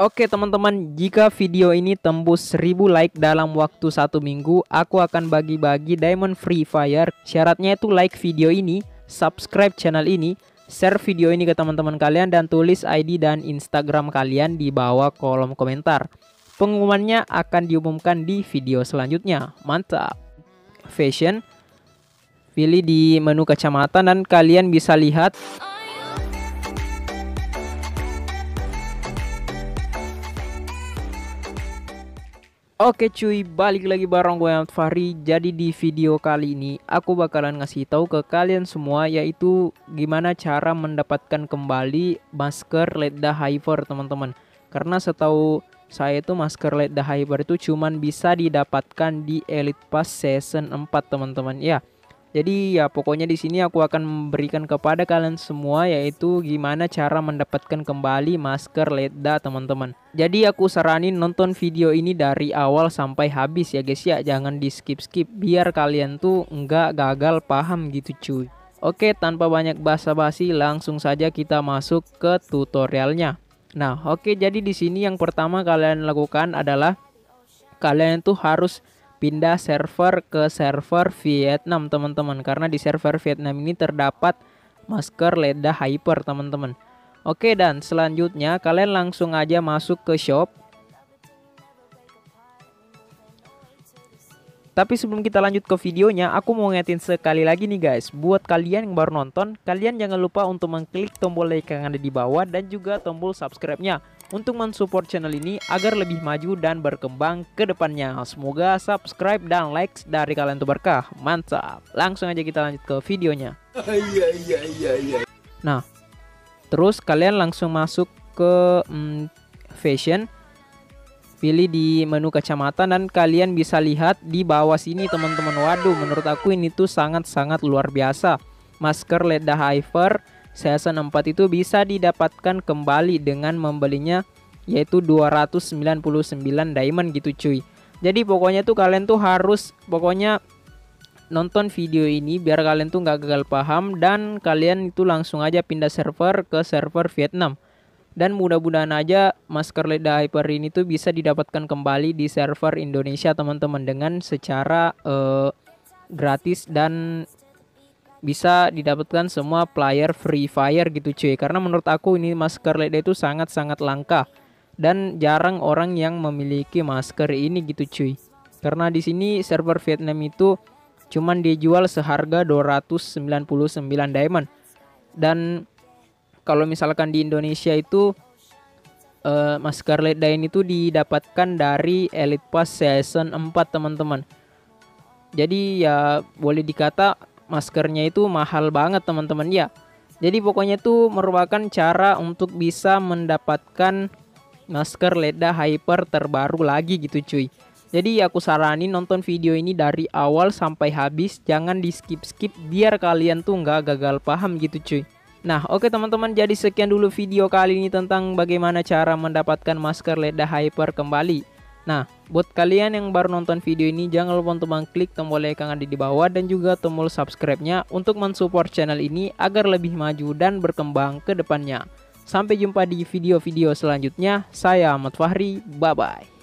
Oke teman-teman, jika video ini tembus 1000 like dalam waktu 1 minggu, aku akan bagi-bagi diamond Free Fire. Syaratnya itu like video ini, subscribe channel ini, share video ini ke teman-teman kalian, dan tulis ID dan Instagram kalian di bawah kolom komentar. Pengumumannya akan diumumkan di video selanjutnya. Mantap. Fashion, pilih di menu kacamata dan kalian bisa lihat Oke cuy, balik lagi bareng gue Ahmad Fachri. Jadi di video kali ini aku bakalan ngasih tahu ke kalian semua, yaitu gimana cara mendapatkan kembali masker LED the Hyper teman-teman. Karena setahu saya itu masker LED the Hyper itu cuman bisa didapatkan di Elite Pass Season 4 teman-teman ya. Jadi ya pokoknya di sini aku akan memberikan kepada kalian semua, yaitu gimana cara mendapatkan kembali masker LED the teman-teman. Jadi aku saranin nonton video ini dari awal sampai habis ya guys ya. Jangan di skip-skip biar kalian tuh nggak gagal paham gitu cuy. Oke, tanpa banyak basa-basi langsung saja kita masuk ke tutorialnya. Nah oke, jadi di sini yang pertama kalian lakukan adalah kalian tuh harus pindah server ke server Vietnam teman-teman. Karena di server Vietnam ini terdapat masker LED the Hyper teman-teman. Oke, dan selanjutnya kalian langsung aja masuk ke shop. Tapi sebelum kita lanjut ke videonya, aku mau ngingetin sekali lagi nih guys, buat kalian yang baru nonton, kalian jangan lupa untuk mengklik tombol like yang ada di bawah dan juga tombol subscribe-nya untuk mensupport channel ini agar lebih maju dan berkembang ke depannya. Semoga subscribe dan like dari kalian itu berkah. Mantap. Langsung aja kita lanjut ke videonya. Nah, terus kalian langsung masuk ke fashion, pilih di menu kacamata dan kalian bisa lihat di bawah sini teman-teman. Waduh, menurut aku ini tuh sangat-sangat luar biasa. Masker LED the Hyper Season 4 itu bisa didapatkan kembali dengan membelinya, yaitu 299 diamond gitu cuy. Jadi pokoknya tuh kalian tuh harus nonton video ini biar kalian tuh nggak gagal paham, dan kalian itu langsung aja pindah server ke server Vietnam. Dan mudah-mudahan aja masker LED the Hyper ini tuh bisa didapatkan kembali di server Indonesia teman-teman, dengan secara gratis dan bisa didapatkan semua player Free Fire gitu cuy. Karena menurut aku ini masker LED itu sangat-sangat langka dan jarang orang yang memiliki masker ini gitu cuy. Karena di sini server Vietnam itu cuman dijual seharga 299 diamond. Dan kalau misalkan di Indonesia itu masker LED the Hyper itu didapatkan dari Elite Pass Season 4 teman-teman. Jadi ya boleh dikata maskernya itu mahal banget teman-teman ya. Jadi pokoknya itu merupakan cara untuk bisa mendapatkan masker LED the Hyper terbaru lagi gitu cuy. Jadi aku saranin nonton video ini dari awal sampai habis, jangan di skip-skip biar kalian tuh nggak gagal paham gitu cuy. Nah oke teman-teman, jadi sekian dulu video kali ini tentang bagaimana cara mendapatkan masker LED the Hyper kembali. Nah buat kalian yang baru nonton video ini, jangan lupa untuk mengklik tombol like yang ada di bawah dan juga tombol subscribe-nya untuk mensupport channel ini agar lebih maju dan berkembang ke depannya. Sampai jumpa di video-video selanjutnya. Saya Ahmad Fachri, bye-bye.